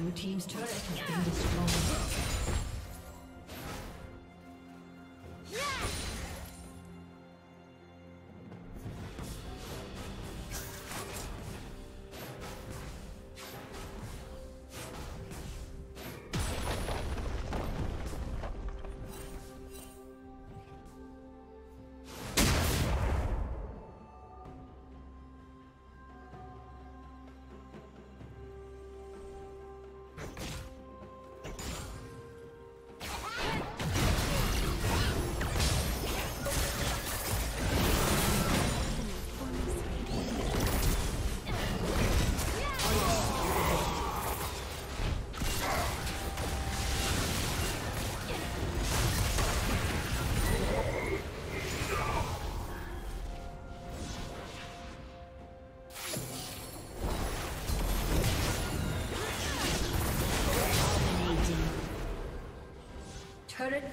Blue team's turret has been destroyed. Current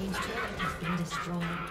team's turret has been destroyed.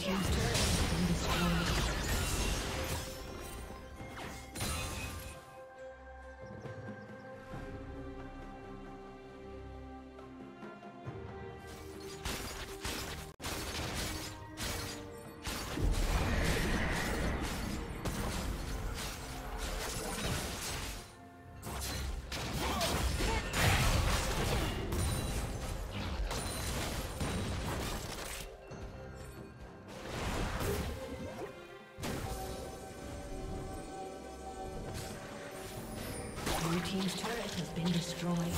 team's turret has been destroyed. Team's turret has been destroyed.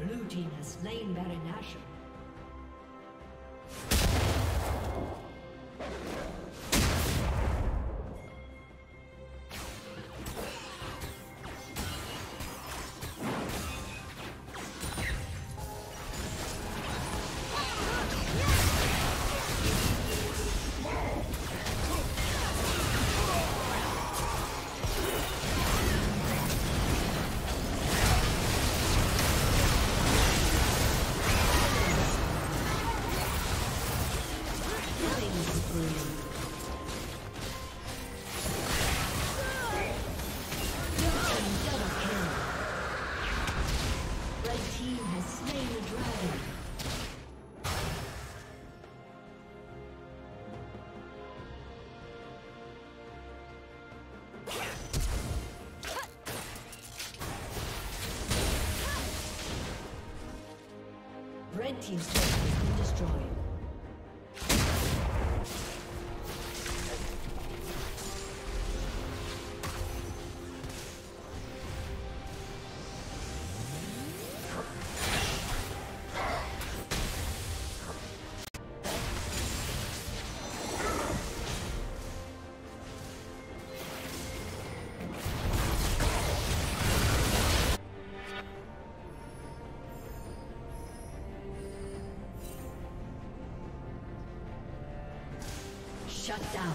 Blue team has slain Baron Nashor. team's turret has been destroyed. Shut down.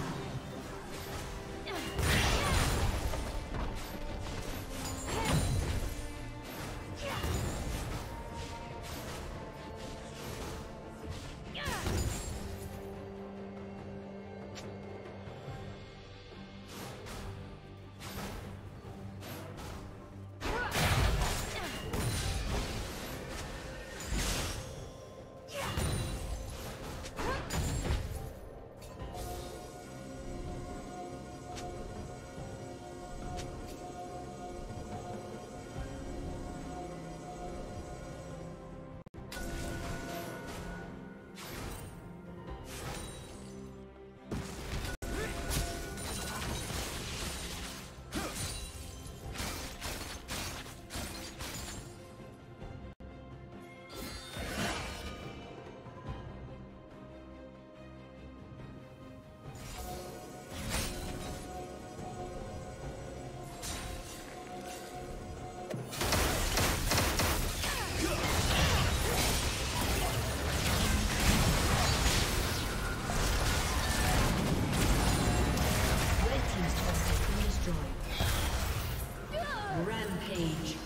Rampage.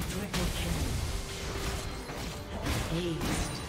Triple kill. Aced.